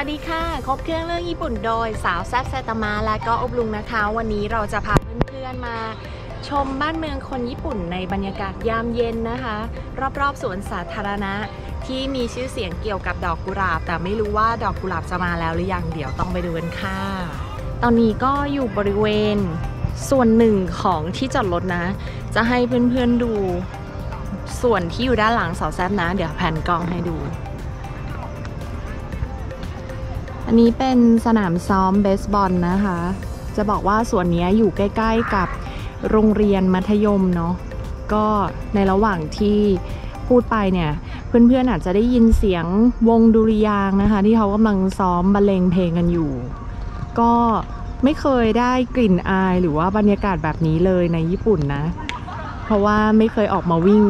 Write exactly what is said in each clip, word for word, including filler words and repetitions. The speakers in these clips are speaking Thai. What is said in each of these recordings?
สวัสดีค่ะครบเครื่องเรื่องญี่ปุ่นโดยสาวแซ่บแซตมาและก็อบลุงนะคะวันนี้เราจะพาเพื่อนๆมาชมบ้านเมืองคนญี่ปุ่นในบรรยากาศยามเย็นนะคะรอบๆสวนสาธารณะที่มีชื่อเสียงเกี่ยวกับดอกกุหลาบแต่ไม่รู้ว่าดอกกุหลาบจะมาแล้วหรือยังเดี๋ยวต้องไปดูกันค่ะตอนนี้ก็อยู่บริเวณส่วนหนึ่งของที่จอดรถนะจะให้เพื่อนๆดูส่วนที่อยู่ด้านหลังสาวแซ่บนะเดี๋ยวแผ่นกล้องให้ดูอันนี้เป็นสนามซ้อมเบสบอลนะคะจะบอกว่าส่วนนี้อยู่ใกล้ๆกับโรงเรียนมัธยมเนาะก็ในระหว่างที่พูดไปเนี่ยเพื่อนๆอาจจะได้ยินเสียงวงดุริยางนะคะที่เขากำลังซ้อมบรรเลงเพลงกันอยู่ก็ไม่เคยได้กลิ่นอายหรือว่าบรรยากาศแบบนี้เลยในญี่ปุ่นนะเพราะว่าไม่เคยออกมาวิ่ง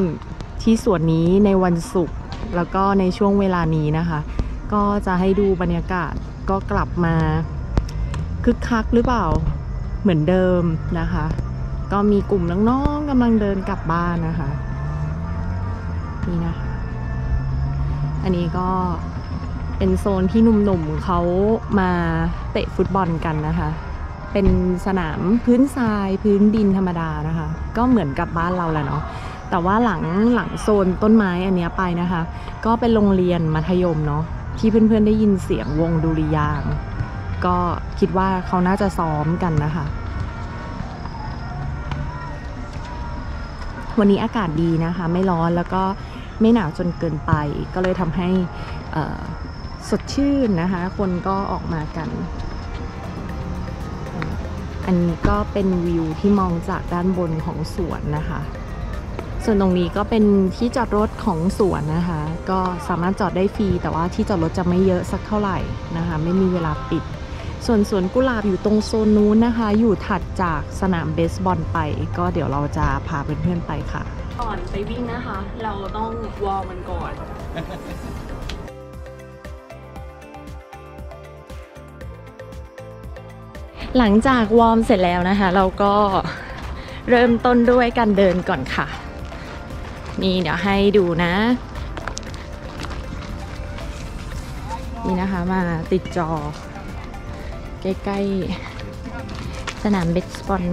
ที่สวนนี้ในวันศุกร์แล้วก็ในช่วงเวลานี้นะคะก็จะให้ดูบรรยากาศก็กลับมาคึกคักหรือเปล่าเหมือนเดิมนะคะก็มีกลุ่มน้องๆกำลังเดินกลับบ้านนะคะนี่นะคะอันนี้ก็เป็นโซนที่หนุ่มๆเขามาเตะฟุตบอลกันนะคะเป็นสนามพื้นทรายพื้นดินธรรมดานะคะก็เหมือนกับบ้านเราแหละเนาะแต่ว่าหลังหลังโซนต้นไม้อันเนี้ยไปนะคะก็เป็นโรงเรียนมัธยมเนาะที่เพื่อนๆได้ยินเสียงวงดุริยางก็คิดว่าเขาน่าจะซ้อมกันนะคะวันนี้อากาศดีนะคะไม่ร้อนแล้วก็ไม่หนาวจนเกินไปก็เลยทำให้สดชื่นนะคะคนก็ออกมากันอันนี้ก็เป็นวิวที่มองจากด้านบนของสวนนะคะส่วนตรงนี้ก็เป็นที่จอดรถของสวนนะคะก็สามารถจอดได้ฟรีแต่ว่าที่จอดรถจะไม่เยอะสักเท่าไหร่นะคะไม่มีเวลาปิดส่วนสวนกุหลาบอยู่ตรงโซนนู้นนะคะอยู่ถัดจากสนามเบสบอลไปก็เดี๋ยวเราจะพาเพื่อนๆไปค่ะก่อนไปวิ่งนะคะเราต้องวอร์มมันก่อนหลังจากวอร์มเสร็จแล้วนะคะเราก็เริ่มต้นด้วยการเดินก่อนค่ะนี่เดี๋ยวให้ดูนะนี่นะคะมาติดจอใกล้ๆสนามเบสบอล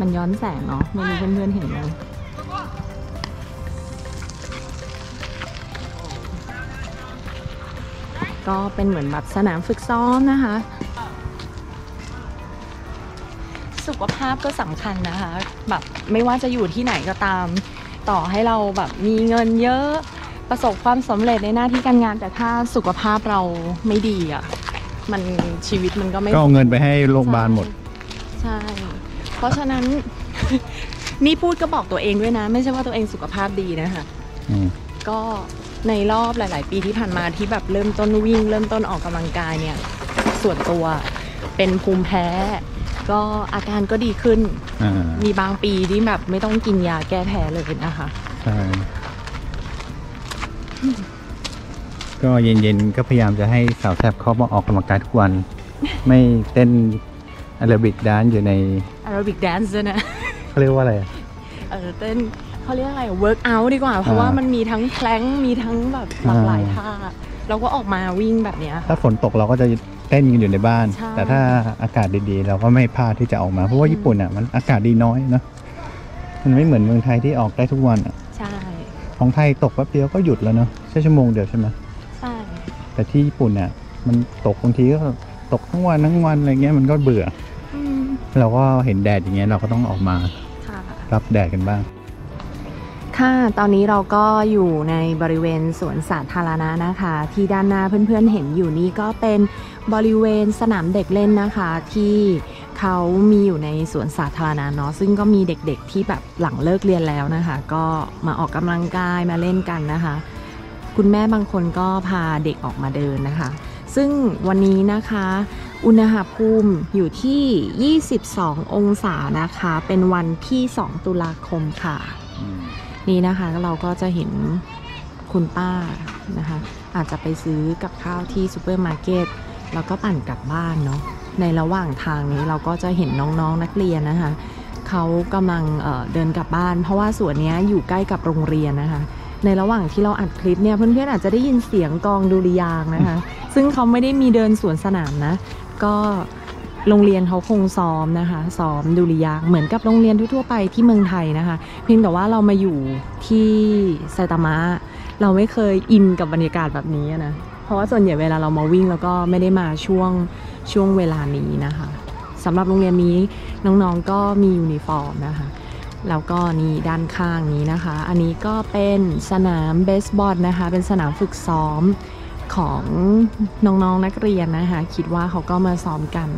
มันย้อนแสงเนาะไม่รู้เพื่อนๆเห็นไหมก็เป็นเหมือนแบบสนามฝึกซ้อมนะคะสุขภาพก็สำคัญนะคะแบบไม่ว่าจะอยู่ที่ไหนก็ตามต่อให้เราแบบมีเงินเยอะประสบความสำเร็จในหน้าที่การงานแต่ถ้าสุขภาพเราไม่ดีอ่ะมันชีวิตมันก็ไม่ก็เอาเงินไปให้โรงพยาบาลหมดใช่เพราะฉะนั้นนี่พูดก็บอกตัวเองด้วยนะไม่ใช่ว่าตัวเองสุขภาพดีนะคะก็ในรอบหลายๆปีที่ผ่านมาที่แบบเริ่มต้นวิ่งเริ่มต้นออกกำลังกายเนี่ยส่วนตัวเป็นภูมิแพ้ก็อาการก็ดีขึ้นมีบางปีที่แบบไม่ต้องกินยาแก้แพ้เลยนะคะใช่ก็เย็นๆก็พยายามจะให้สาวแซ่บเขามาออกกำลังกายทุกวันไม่เต้นแอโรบิกแดนซ์อยู่ในแอโรบิกแดนซ์นะเขาเรียกว่าอะไรเออเต้นเขาเรียกอะไรเวิร์กอัลดีกว่าเพราะว่ามันมีทั้งแพลงมีทั้งแบบหลากหลายท่าเราก็ออกมาวิ่งแบบเนี้ยถ้าฝนตกเราก็จะเต้นกันอยู่ในบ้านแต่ถ้าอากาศดีๆเราก็ไม่พลาดที่จะออกมาเพราะว่าญี่ปุ่นอ่ะมันอากาศดีน้อยเนาะมันไม่เหมือนเมืองไทยที่ออกได้ทุกวันอ่ะใช่ของไทยตกแป๊บเดียวก็หยุดแล้วเนาะแค่ชั่วโมงเดียวใช่ไหมใช่แต่ที่ญี่ปุ่นอ่ะมันตกบางทีก็ตกทั้งวันทั้งวันอะไรเงี้ยมันก็เบื่อเราก็เห็นแดดอย่างเงี้ยเราก็ต้องออกมารับแดดกันบ้างค่ะตอนนี้เราก็อยู่ในบริเวณสวนสาธารณะนะคะที่ด้านหน้าเพื่อนๆเห็นอยู่นี้ก็เป็นบริเวณสนามเด็กเล่นนะคะที่เขามีอยู่ในสวนสาธารณะเนาะซึ่งก็มีเด็กๆที่แบบหลังเลิกเรียนแล้วนะคะก็มาออกกำลังกายมาเล่นกันนะคะคุณแม่บางคนก็พาเด็กออกมาเดินนะคะซึ่งวันนี้นะคะอุณหภูมิอยู่ที่ยี่สิบสององศานะคะเป็นวันที่สองตุลาคมค่ะนี่นะคะเราก็จะเห็นคุณป้านะคะอาจจะไปซื้อกับข้าวที่ซูเปอร์มาร์เก็ตแล้วก็ปั่นกลับบ้านเนาะในระหว่างทางนี้เราก็จะเห็นน้องๆ นักเรียนนะคะ เขากำลัง เ, เดินกลับบ้านเพราะว่าสวนนี้อยู่ใกล้กับโรงเรียนนะคะในระหว่างที่เราอัดคลิปเนี่ยเพื่อนๆอาจจะได้ยินเสียงกองดุริยางนะคะซึ่งเขาไม่ได้มีเดินสวนสนามนะก็โรงเรียนเขาคงซ้อมนะคะซ้อมดุริยางเหมือนกับโรงเรียนทั่วๆไปที่เมืองไทยนะคะเพียงแต่ว่าเรามาอยู่ที่ไซตามะเราไม่เคยอินกับบรรยากาศแบบนี้นะเพราะว่าส่วนใหญ่เวลาเรามาวิ่งแล้วก็ไม่ได้มาช่วงช่วงเวลานี้นะคะสำหรับโรงเรียนนี้น้องๆก็มียูนิฟอร์มนะคะแล้วก็นี่ด้านข้างนี้นะคะอันนี้ก็เป็นสนามเบสบอลนะคะเป็นสนามฝึกซ้อมของน้องๆ น, นักเรียนนะคะคิดว่าเขาก็มาซ้อมกัน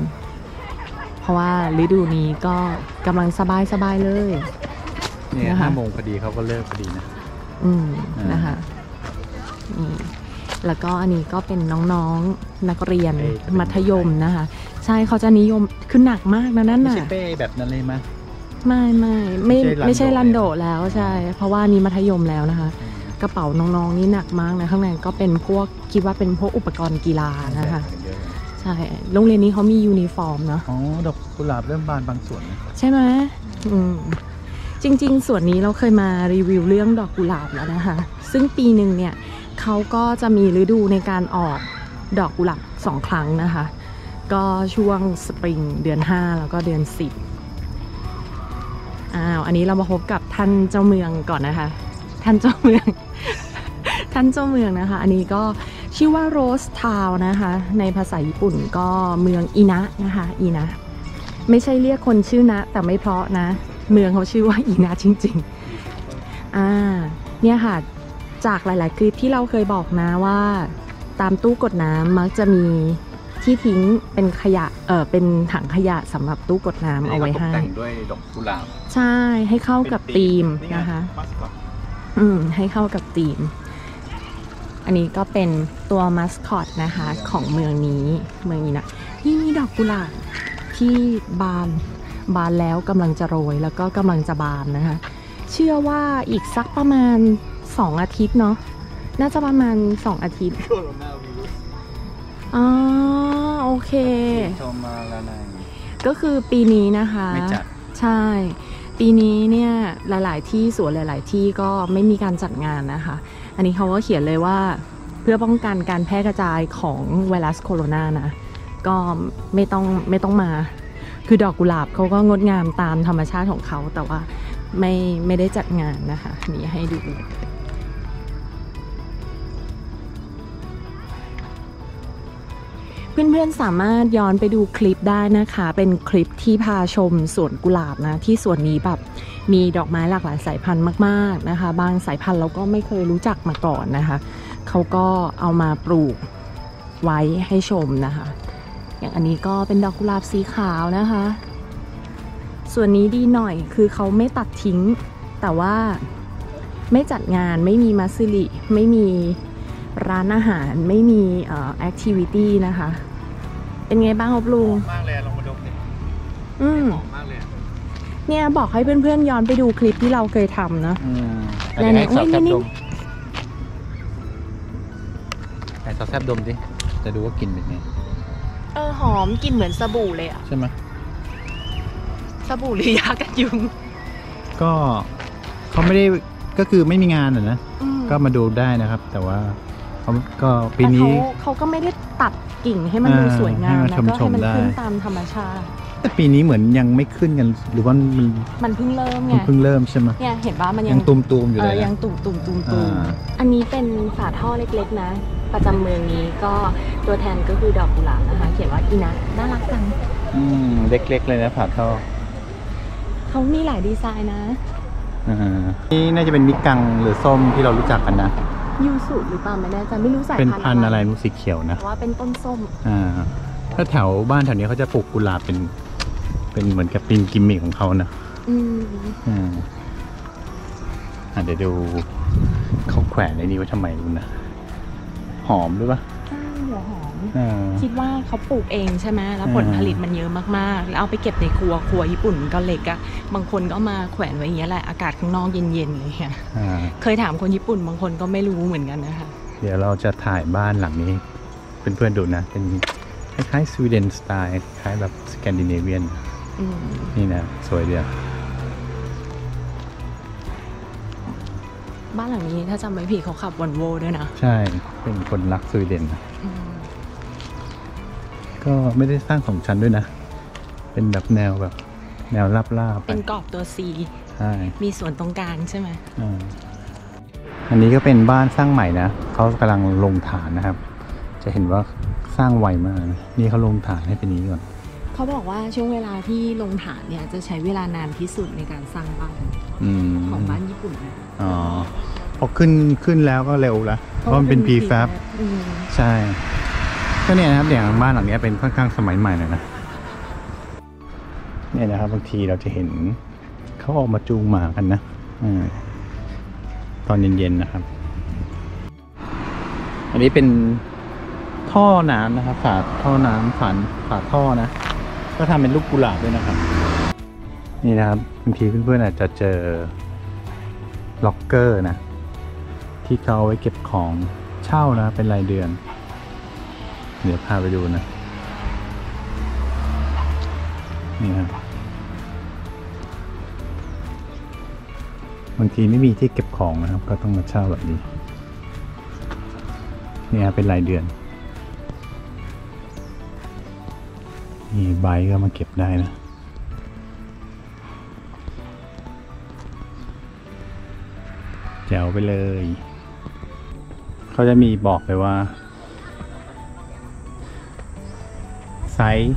เพราะว่าฤดูนี้ก็กำลังสบายๆเลยนี่นะคะห้าโมงพอดีเขาก็เลิกพอดีนะอืมนะคะนี่แล้วก็อันนี้ก็เป็นน้องๆ นักเรียนมัธยมนะคะใช่เขาจะนิยมคือหนักมากนะนั่นน่ะไม่ใช่เป้แบบนั้นเลยมั้ยไม่ไม่ไม่ไม่ใช่ลันโดแล้วใช่เพราะว่านี่มัธยมแล้วนะคะกระเป๋าน้องๆนี่หนักมากนะข้างในก็เป็นพวกคิดว่าเป็นพวกอุปกรณ์กีฬานะคะใช่โรงเรียนนี้เขามียูนิฟอร์มเนาะอ๋อดอกกุหลาบเริ่มบานบางส่วนใช่ไหมอืมจริงๆส่วนนี้เราเคยมารีวิวเรื่องดอกกุหลาบแล้วนะคะซึ่งปีหนึ่งเนี่ยเขาก็จะมีฤดูในการออกดอกกุหลาบสองครั้งนะคะก็ช่วงสปริงเดือนห้าแล้วก็เดือนสิบอ้าวอันนี้เรามาพบกับท่านเจ้าเมืองก่อนนะคะท่านเจ้าเมือง ท่านเจ้าเมืองนะคะอันนี้ก็ชื่อว่าโรสทาวน์นะคะในภาษาญี่ปุ่นก็เมืองอินะนะคะอินะไม่ใช่เรียกคนชื่อนะแต่ไม่เพราะนะเมืองเขาชื่อว่าอินะจริงๆอ่าเนี่ยค่ะจากหลายๆคลิปที่เราเคยบอกนะว่าตามตู้กดน้ำมักจะมีที่ทิ้งเป็นขยะเออเป็นถังขยะสำหรับตู้กดน้ำเอาไว้ให้แต่งด้วยดอกกุหลาบใช่ให้เข้ากับธีมนะคะอืมให้เข้ากับธีมอันนี้ก็เป็นตัวมัสคอตนะคะของเมืองนี้เมืองนี้นะนี่มีดอกกุหลาบที่บานบานแล้วกำลังจะโรยแล้วก็กำลังจะบานนะคะเชื่อว่าอีกสักประมาณสองอาทิตย์เนาะน่าจะประมาณสองอาทิตย์อ๋อโอเคก็คือปีนี้นะคะใช่ปีนี้เนี่ยหลายๆที่สวนหลายๆที่ก็ไม่มีการจัดงานนะคะอันนี้เขาก็เขียนเลยว่าเพื่อป้องกันการแพร่กระจายของไวรัสโคโรนานะก็ไม่ต้องไม่ต้องมาคือดอกกุหลาบเขาก็งดงามตามธรรมชาติของเขาแต่ว่าไม่ไม่ได้จัดงานนะคะนี่ให้ดูเพื่อนๆสามารถย้อนไปดูคลิปได้นะคะเป็นคลิปที่พาชมสวนกุหลาบนะที่สวนนี้แบบมีดอกไม้หลากหลายสายพันธุ์มากๆนะคะบางสายพันธุ์เราก็ไม่เคยรู้จักมาก่อนนะคะเขาก็เอามาปลูกไว้ให้ชมนะคะอย่างอันนี้ก็เป็นดอกกุหลาบสีขาวนะคะส่วนนี้ดีหน่อยคือเขาไม่ตัดทิ้งแต่ว่าไม่จัดงานไม่มีมัสซิลิไม่มีร้านอาหารไม่มีเอ่อแอคทิวิตี้นะคะเป็นไงบ้างครับลุงมากเลยลองมาดูดิอืมมากเลยเนี่ยบอกให้เพื่อนๆย้อนไปดูคลิปที่เราเคยทำนะแล้วไหนสอบแซบดมไหนสอบแซบดมดิจะดูว่ากลิ่นเป็นไงเออหอมกลิ่นเหมือนสบู่เลยอ่ะใช่ไหมสบู่หรือยากันยุงก็เขาไม่ได้ก็คือไม่มีงานเหรอนะก็มาดูได้นะครับแต่ว่าเขาก็ปีนี้เขาก็ไม่ได้ตัดกิ่งให้มันดูสวยงามนะก็ให้มันขึ้นตามธรรมชาติแต่ปีนี้เหมือนยังไม่ขึ้นกันหรือว่ามันมันเพิ่งเริ่มไงเพิ่งเริ่มใช่ไหมเนี่ยเห็นว่ามันยังตุ่มๆอยู่เลยยังตุ่มๆตุ่มๆอันนี้เป็นฝาท่อเล็กๆนะประจำเมืองนี้ก็ตัวแทนก็คือดอกกุหลาบนะคะเขียนว่าอินะน่ารักจังอืมเล็กๆเลยนะฝาท่อเขามีหลายดีไซน์นะนี่น่าจะเป็นมิกังหรือส้มที่เรารู้จักกันนะยูสุหรือเปล่าไม่แน่ใจไม่รู้สายพันธุ์เป็นพันธุ์อะไรรู้สีเขียวนะว่าเป็นต้นส้มอ่าถ้าแถวบ้านแถวนี้เขาจะปลูกกุหลาบเป็นเป็นเหมือนกับเป็นกิมมิคของเขานะอืมอ่าอ่ะเดี๋ยวดูเขาแขวนในนี้ไว้ทำไมรู้นะหอมด้วยปะหัวหอมคิดว่าเขาปลูกเองใช่ไหมแล้วผลผลิตมันเยอะมากๆแล้วเอาไปเก็บในครัวครัวญี่ปุ่นก็เล็กอะบางคนก็มาแขวนไว้อย่างเงี้ยแหละอากาศข้างนอกเย็นๆเลยค่ะเคยถามคนญี่ปุ่นบางคนก็ไม่รู้เหมือนกันนะคะเดี๋ยวเราจะถ่ายบ้านหลังนี้เพื่อนๆดูนะเป็นคล้ายๆสวีเดนสไตล์คล้ายแบบสแกนดิเนเวียนนี่นะสวยเดียว บ้านหลังนี้ถ้าจำไม่ผิดเขาขับวอลโว่ด้วยนะใช่เป็นคนรักสวีเดนก็ไม่ได้สร้างของชั้นด้วยนะเป็นแบบแนวแบบแนวราบๆเป็นกรอบตัว ซี ใช่มีส่วนตรงกลางใช่ไหมอันนี้ก็เป็นบ้านสร้างใหม่นะเขากำลังลงฐานนะครับจะเห็นว่าสร้างไวมากนี่เขาลงฐานให้เป็นนี้ก่อนเขาบอกว่าช่วงเวลาที่ลงฐานเนี่ยจะใช้เวลานานที่สุดในการสร้างบ้านของบ้านญี่ปุ่นนะอ๋อพอขึ้นขึ้นแล้วก็เร็วละเพราะมันเป็น พี แฟบ ใช่ก็เนี่ยนะครับอย่างบ้านหลังนี้เป็นค่อนข้างสมัยใหม่หน่อยนะเนี่ยนะครับบางทีเราจะเห็นเขาออกมาจูงหมากันนะตอนเย็นๆนะครับอันนี้เป็นท่อน้ำนะครับฝาท่อน้ำฝาฝาท่อนะก็ทำเป็นลูกกุหลาบด้วยนะครับนี่นะครับบางทีเพื่อนๆอาจจะเจอล็อกเกอร์นะที่เขาไว้เก็บของเช่านะเป็นรายเดือนเดี๋ยวพาไปดูนะนี่ครับบางทีไม่มีที่เก็บของนะครับก็ต้องมาเช่าแบบนี้นี่ครับเป็นรายเดือนนี่ใบก็มาเก็บได้นะแจ๋วไปเลยเขาจะมีบอกไปว่าไซส์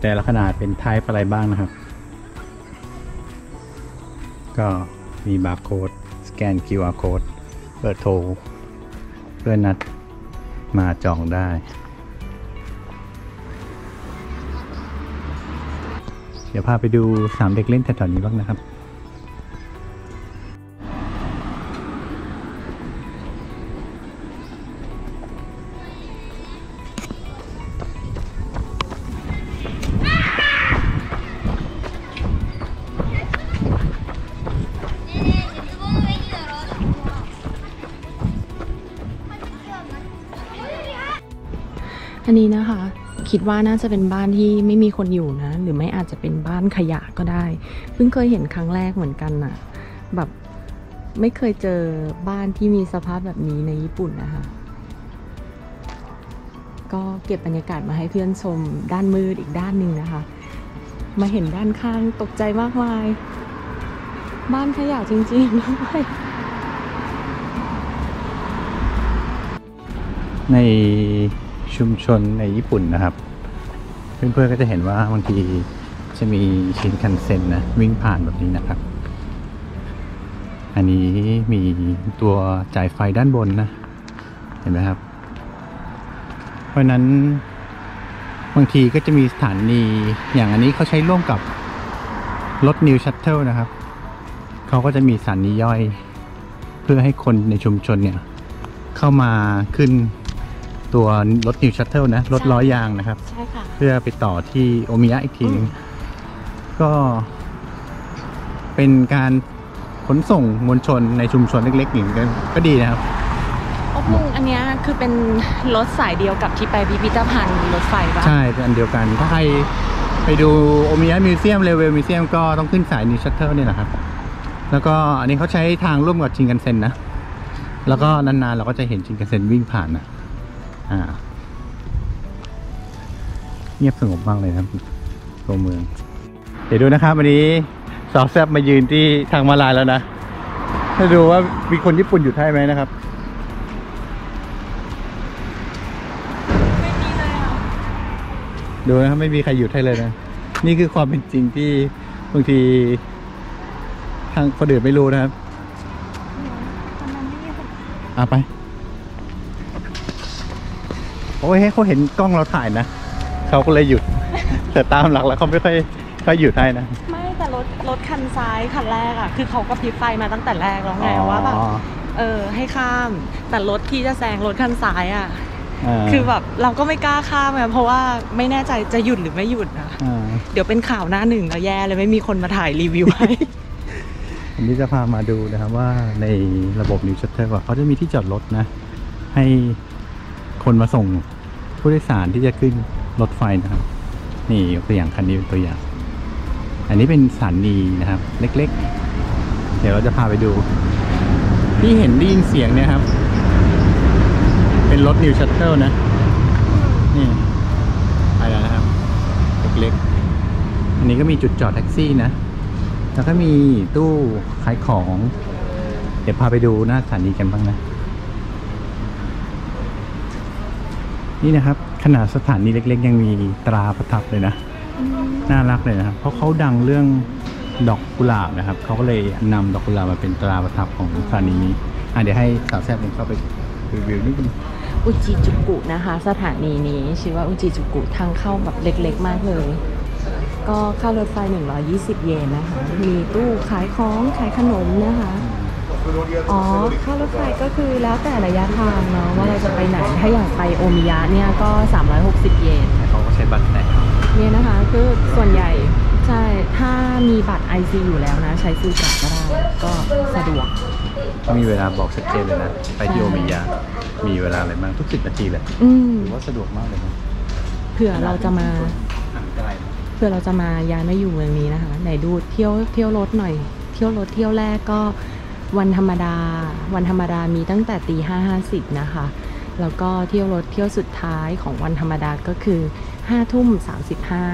แต่ละขนาดเป็นไทป์อะไรบ้างนะครับก็มีบาร์โค้ดสแกน คิว อาร์ โค้ดเบอร์โทรเพื่อนนัดมาจองได้เดี๋ยวพาไปดูสนามเด็กเล่นแถวๆนี้บ้างนะครับอันนี้นะคะคิดว่าน่าจะเป็นบ้านที่ไม่มีคนอยู่นะหรือไม่อาจจะเป็นบ้านขยะก็ได้เพิ่งเคยเห็นครั้งแรกเหมือนกันนะแบบไม่เคยเจอบ้านที่มีสภาพแบบนี้ในญี่ปุ่นนะคะก็เก็บบรรยากาศมาให้เพื่อนชมด้านมืดอีกด้านหนึ่งนะคะมาเห็นด้านข้างตกใจมากมายบ้านขยะจริงๆด้วยในชุมชนในญี่ปุ่นนะครับเพื่อนๆก็จะเห็นว่าบางทีจะมีชินคันเซ็นนะวิ่งผ่านแบบนี้นะครับอันนี้มีตัวจ่ายไฟด้านบนนะเห็นไหมครับเพราะนั้นบางทีก็จะมีสถานีอย่างอันนี้เขาใช้ร่วมกับรถ New Shuttle นะครับเขาก็จะมีสถานีย่อยเพื่อให้คนในชุมชนเนี่ยเข้ามาขึ้นตัวรถ New Shuttle นะรถล้อยางนะครับเพื่อไปต่อที่โอมิยะอีกทีนึงก็เป็นการขนส่งมวลชนในชุมชนเล็กๆอย่างนี้ก็ดีนะครับอ๋อมึงอันนี้คือเป็นรถสายเดียวกับที่ไปพิพิธภัณฑ์รถไฟป่ะใช่เป็นอันเดียวกันถ้าใครไปดูโอมิยะมิวเซียมเรเวลมิวเซียมก็ต้องขึ้นสาย New Shuttle นี่แหละครับแล้วก็อันนี้เขาใช้ทางร่วมกับชินคันเซ็นนะแล้วก็นานๆเราก็จะเห็นชินคันเซ็นวิ่งผ่านนะเงียบสงบมากเลยครับตัวเมืองเดี๋ยวดูนะครับวันนี้สาวแซบมายืนที่ทางมาลายแล้วนะถ้าดูว่ามีคนญี่ปุ่นอยู่ใช่ไหมนะครับไม่มีเลยอ่ะดูนะครับไม่มีใครอยู่ใช่เลยนะนี่คือความเป็นจริงที่บางทีทางคนอื่นไม่รู้นะครับอ่ะไปโอ้ยให้เขาเห็นกล้องเราถ่ายนะเขาก็เลยหยุดแต่ตามหลักแล้วเขาไม่ค่อยค่อยหยุดให้นะไม่แต่รถรถคันซ้ายคันแรกอ่ะคือเขาก็พลิกไฟมาตั้งแต่แรกแล้วไงว่าแบบเออให้ข้ามแต่รถที่จะแซงรถคันซ้ายอ่ะคือแบบเราก็ไม่กล้าข้ามไงเพราะว่าไม่แน่ใจจะหยุดหรือไม่หยุดนะเดี๋ยวเป็นข่าวหน้าหนึ่งแล้วแย่เลยไม่มีคนมาถ่ายรีวิวให้วันนี้จะพามาดูนะครับว่าในระบบนิวชัตเตอร์เขาจะมีที่จอดรถนะให้คนมาส่งผู้โดยสารที่จะขึ้นรถไฟนะครับนี่ตัวอย่างคันนี้เป็นตัวอย่างอันนี้เป็นสถานีนะครับเล็กๆเดี๋ยวเราจะพาไปดู ที่เห็นได้ยินเสียงเนี่ยครับเป็นรถนิวชัตเทิลนะนี่ไปแล้วนะครับเล็กๆอันนี้ก็มีจุดจอดแท็กซี่นะแล้วก็มีตู้ขายของเดี๋ยวพาไปดูหน้าสถานีกันบ้างนะนี่นะครับขนาดสถานีเล็กๆยังมีตราประทับเลยนะน่ารักเลยนะครับเพราะเขาดังเรื่องดอกกุหลาบนะครับเขาก็เลยนำดอกกุหลาบมาเป็นตราประทับของสถานีนี้อ่ะเดี๋ยวให้สาวแซ่บเข้าไปรีวิวนิดนึงอุจิจุกุนะคะสถานีนี้ชื่อว่าอุจิจุกุทางเข้าแบบเล็กๆมากเลยก็ค่ารถไฟหนึ่งร้อยยี่สิบเยนนะคะมีตู้ขายของขายขนมนะคะอ๋อค่ารถไฟก็คือแล้วแต่ระยะทางเนาะว่าเราจะไปไหนถ้าอยากไปโอมิยะเนี่ยก็สามร้อยหกสิบเยนเขาก็ใช้บัตรไหนเนี่ยนะคะคือส่วนใหญ่ใช่ถ้ามีบัตร ไอ ซี อยู่แล้วนะใช้ซื้อบัตรก็ได้ก็สะดวกมีเวลาบอกชัดเจนเลยนะไปที่โอมิยะมีเวลาอะไรบ้างทุกสิบนาทีเลยถือว่าสะดวกมากเลยนะเผื่อเราจะมาเผื่อเราจะมาย้ายมาอยู่เมืองนี้นะคะไหนดูเที่ยวเที่ยวรถหน่อยเที่ยวรถเที่ยวแรกก็วันธรรมดาวันธรรมดามีตั้งแต่ตีห้าห้าสิบนะคะแล้วก็เที่ยวรถเที่ยวสุดท้ายของวันธรรมดาก็คือห้าทุ่มสามสิบห้า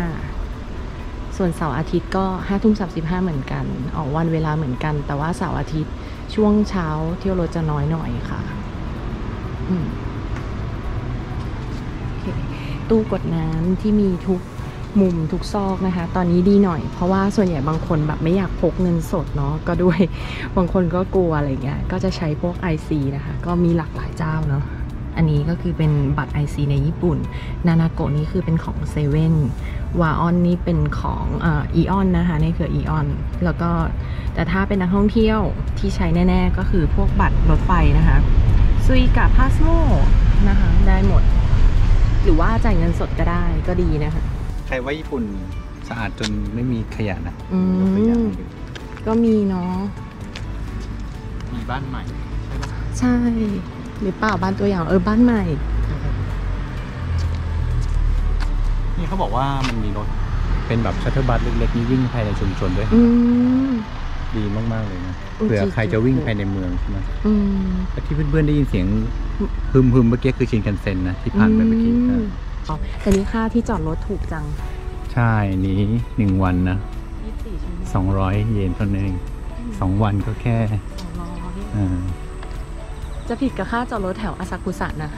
ส่วนเสาร์อาทิตย์ก็ห้าทุ่มสามสิบห้าเหมือนกันออกวันเวลาเหมือนกันแต่ว่าเสาร์อาทิตย์ช่วงเช้าเที่ยวรถจะน้อยหน่อยค่ะตู้กดน้ำที่มีทุกมุมทุกซอกนะคะตอนนี้ดีหน่อยเพราะว่าส่วนใหญ่บางคนแบบไม่อยากพกเงินสดเนาะก็ด้วยบางคนก็กลัวอะไรเงี้ยก็จะใช้พวก ไอ ซี นะคะก็มีหลากหลายเจ้าเนาะอันนี้ก็คือเป็นบัตร ไอ ซี ในญี่ปุ่นนานาโกะนี่คือเป็นของเซเว่นวาออนนี่เป็นของเอ่ออีออนนะคะในเครืออีออนแล้วก็แต่ถ้าเป็นนักท่องเที่ยวที่ใช้แน่ๆก็คือพวกบัตรรถไฟนะคะซุยกะพาสโมนะคะได้หมดหรือว่าจ่ายเงินสดก็ได้ก็ดีนะคะใครว่าญี่ปุ่นสะอาดจนไม่มีขยะนะก็มีเนาะมีบ้านใหม่ใช่หรือเปล่าบ้านตัวอย่างเออบ้านใหม่นี่เขาบอกว่ามันมีรถเป็นแบบชัตเตอร์บัสเล็กๆนี่วิ่งภายในชุมชนด้วยดีมากๆเลยนะเผื่อใครจะวิ่งภายในเมืองใช่ไหมที่เพื่อนๆได้ยินเสียงฮึมฮึมเมื่อกี้คือชินคันเซ็นนะที่ผ่านไปเมื่อกี้แต่นี้ค่าที่จอดรถถูกจังใช่นี้หนึ่งวันนะสองร้อยเยนเท่านั้นสองวันก็แค่จะผิดกับค่าจอดรถแถวอาซากุสะนะ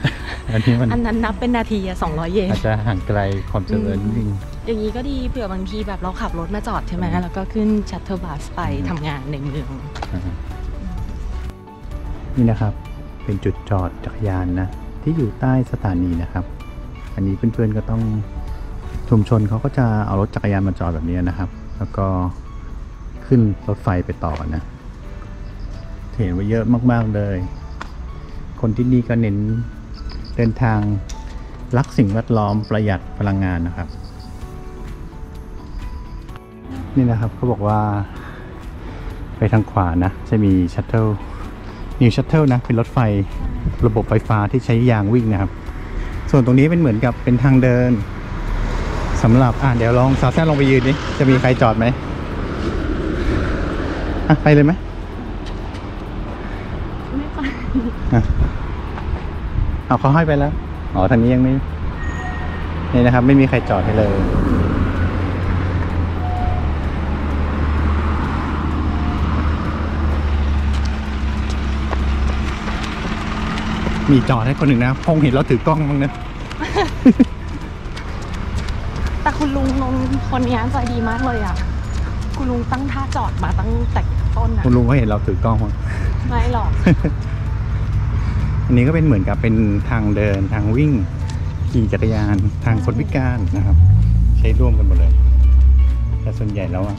อันนี้มันอันนั้นนับเป็นนาทีอะสองร้อยเยนอาจจะห่างไกลความเจริญจริงอย่างนี้ก็ดีเผื่อบางทีแบบเราขับรถมาจอดใช่ไหมแล้วก็ขึ้นชัตเตอร์บัสไปทำงานในเมืองนี่นะครับเป็นจุดจอดจักรยานนะที่อยู่ใต้สถานีนะครับอันนี้เพื่อนๆก็ต้องชุมชนเขาก็จะเอารถจักรยานมาจอดแบบนี้นะครับแล้วก็ขึ้นรถไฟไปต่อนะเห็นว่าเยอะมากๆเลยคนที่นี่ก็เน้นเดินทางรักสิ่งแวดล้อมประหยัดพลังงานนะครับนี่นะครับเขาบอกว่าไปทางขวานะจะมีชัตเทิลนิวชัตเทิลนะเป็นรถไฟระบบไฟฟ้าที่ใช้ยางวิ่งนะครับส่วนตรงนี้เป็นเหมือนกับเป็นทางเดินสำหรับอ่ะเดี๋ยวลองสาวแซ่บลงไปยืนดิจะมีใครจอดไหมอ่ะไปเลยไหมไม่ไปอ่ะเอาเขาให้ไปแล้วอ๋อทางนี้ยังไม่นี่นะครับไม่มีใครจอดให้เลยมีจอดให้คนหนึ่งนะพงเห็นเราถือกล้องมั้งนะแต่คุณลุงลงคนนี้ใจดีมากเลยอ่ะคุณลุงตั้งท่าจอดมาตั้งแต่ต้นนะคุณลุงเขาเห็นเราถือกล้องมั้งไม่หรอกอันนี้ก็เป็นเหมือนกับเป็นทางเดินทางวิ่งขี่จักรยานทางคนพิการนะครับใช้ร่วมกันหมดเลยแต่ส่วนใหญ่แล้วอะ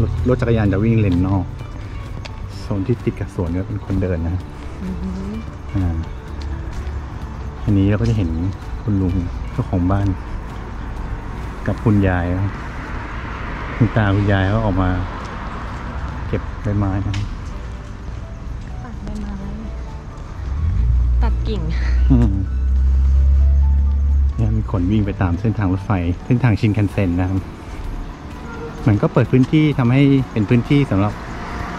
รถรถจักรยานจะวิ่งเลนนอกโซนที่ติดกับสวนก็เป็นคนเดินนะอ่าอันนี้เราก็จะเห็นคุณลุงเจ้าของบ้านกับคุณยายคุณตาคุณยายก็ออกมาเก็บใบไม้นะตัดใบไม้ตัดกิ่งเนี่ยมีคนวิ่งไปตามเส้นทางรถไฟเส้นทางชินคันเซ็นนะครับมันก็เปิดพื้นที่ทำให้เป็นพื้นที่สำหรับ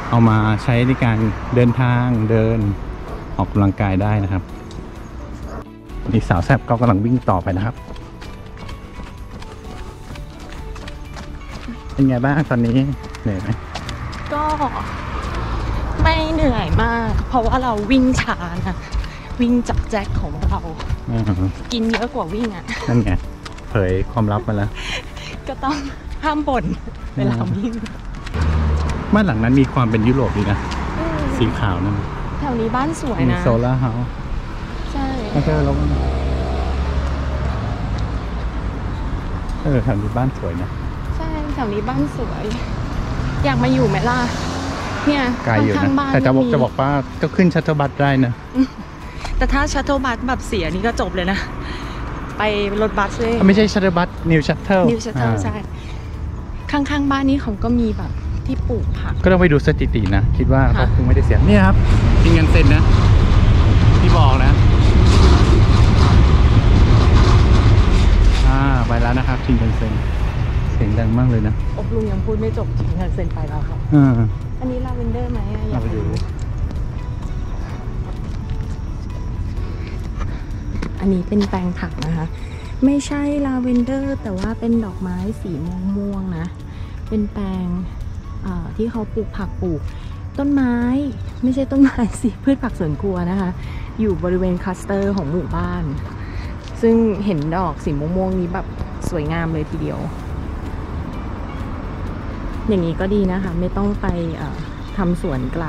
เอามาใช้ในการเดินทางเดินออกกำลังกายได้นะครับนี่สาวแซ่บก็กำลังวิ่งต่อไปนะครับเป็นไงบ้างตอนนี้เหนื่อยไหมก็ไม่เหนื่อยมากเพราะว่าเราวิ่งช้านะวิ่งจับแจ็คของเรากินเยอะกว่าวิ่งอ่ะนั่นไงเผยความลับมาแล้วก็ต้องห้ามบ่นเวลาวิ่งบ้านหลังนั้นมีความเป็นยุโรปดีนะสีขาวนั่นแถวนี้บ้านสวยนะโซล่าเฮาส์ใช่ไม่ใช่แล้วเออแถวนี้บ้านสวยนะใช่แถวนี้บ้านสวยอยากมาอยู่ไหมล่ะเนี่ยไกลอยู่นะแต่จะบอกจะบอกว่าก็ขึ้นชัตเตอร์บัสได้นะแต่ถ้าชัตเตอร์บัสแบบเสียนี่ก็จบเลยนะไปรถบัสเลยไม่ใช่ชัตเตอร์บัสนิวชัตเตอร์นิวชัตเตอร์ใช่ข้างๆบ้านนี้เขาก็มีแบบที่ปลูกผักก็ต้องไปดูสถิตินะคิดว่าเขาคงไม่ได้เสียเนี่ยครับมีเงินเซ็นนะที่บอกนะอ่าไปแล้วนะครับชิงเงินเซ็นเสียงดังมากเลยนะอบลุงยังพูดไม่จบชิงเงินเซ็นไปแล้วครับอ่าอันนี้ลาเวนเดอร์ไหมอยากไปดูอันนี้เป็นแปลงผักนะคะไม่ใช่ลาเวนเดอร์แต่ว่าเป็นดอกไม้สีม่วงๆนะเป็นแปลงที่เขาปลูกผักปลูกต้นไม้ไม่ใช่ต้นไม้สิพืชผักสวนครัวนะคะอยู่บริเวณคลัสเตอร์ของหมู่บ้านซึ่งเห็นดอกสีม่วงๆนี้แบบสวยงามเลยทีเดียวอย่างนี้ก็ดีนะคะไม่ต้องไปทำสวนไกล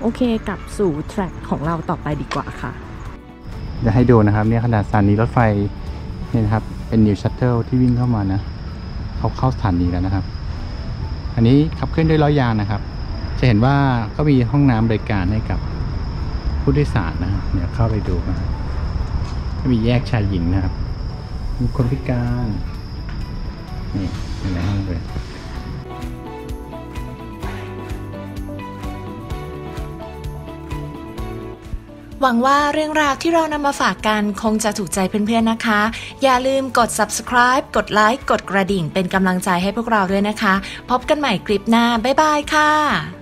โอเคกลับสู่แทร็กของเราต่อไปดีกว่าค่ะจะให้ดูนะครับเนี่ยขนาดสถานีรถไฟนี่นะครับเป็นนิวชัตเทิลที่วิ่งเข้ามานะเขาเข้าสถานีแล้วนะครับอันนี้ขับเคลื่อนด้วยล้อยางนะครับจะเห็นว่าก็มีห้องน้ำบริการให้กับผู้โดยสารนะครับเดี๋ยวเข้าไปดูนะก็มีแยกชายหญิงนะครับมีคนพิการนี่ในห้องเลยหวังว่าเรื่องราวที่เรานำมาฝากกันคงจะถูกใจเพื่อนๆนะคะอย่าลืมกด ซับสไครบ์ กดไลค์กดกระดิ่งเป็นกำลังใจให้พวกเราด้วยนะคะพบกันใหม่คลิปหน้าบ๊ายบายค่ะ